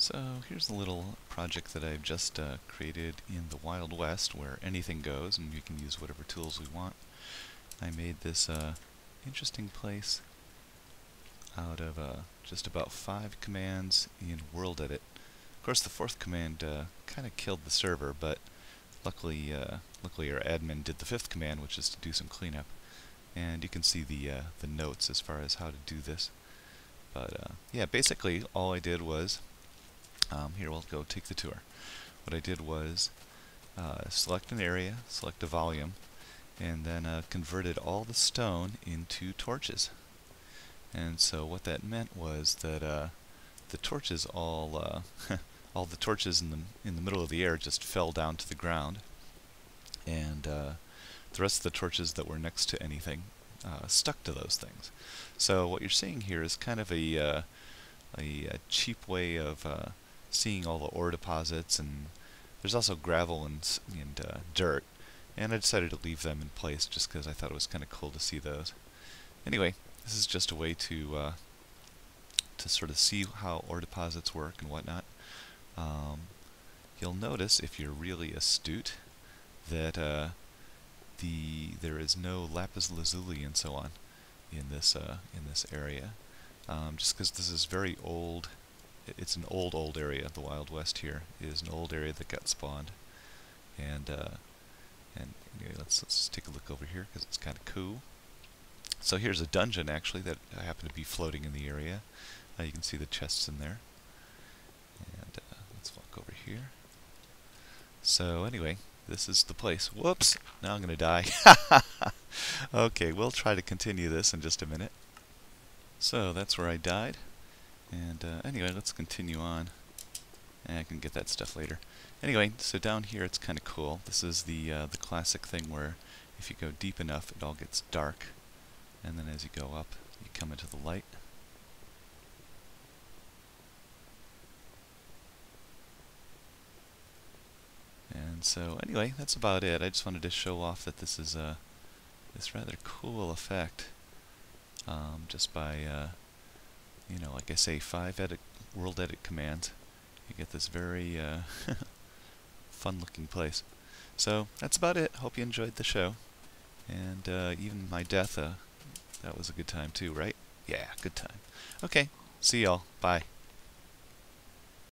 So here's a little project that I've just created in the Wild West, where anything goes and we can use whatever tools we want. I made this interesting place out of just about 5 commands in WorldEdit. Of course the 4th command kind of killed the server, but luckily our admin did the 5th command, which is to do some cleanup. And you can see the notes as far as how to do this. But yeah, basically all I did was here, we'll go take the tour. What I did was select an area, select a volume, and then converted all the stone into torches. And so what that meant was that the torches all all the torches in the middle of the air just fell down to the ground, and the rest of the torches that were next to anything stuck to those things. So what you're seeing here is kind of a cheap way of seeing all the ore deposits, and there's also gravel and dirt, and I decided to leave them in place just because I thought it was kind of cool to see those. Anyway, this is just a way to sort of see how ore deposits work and whatnot. You'll notice, if you're really astute, that there is no lapis lazuli and so on in this area, just because this is very old. It's an old area. The Wild West here is an old area that got spawned, and anyway, let's take a look over here because it's kind of cool. So here's a dungeon actually that happened to be floating in the area. You can see the chests in there, and let's walk over here. So anyway, this is the place. Whoops! Now I'm gonna die. Okay, we'll try to continue this in just a minute. So that's where I died. And anyway, let's continue on. And I can get that stuff later. Anyway, so down here it's kind of cool. This is the classic thing where if you go deep enough, it all gets dark, and then as you go up, you come into the light. And so anyway, that's about it. I just wanted to show off that this is this rather cool effect, just by you know, like I say, 5 WorldEdit commands. You get this very fun-looking place. So that's about it. Hope you enjoyed the show, and even my death, that was a good time too, right? Yeah, good time. Okay, see y'all. Bye.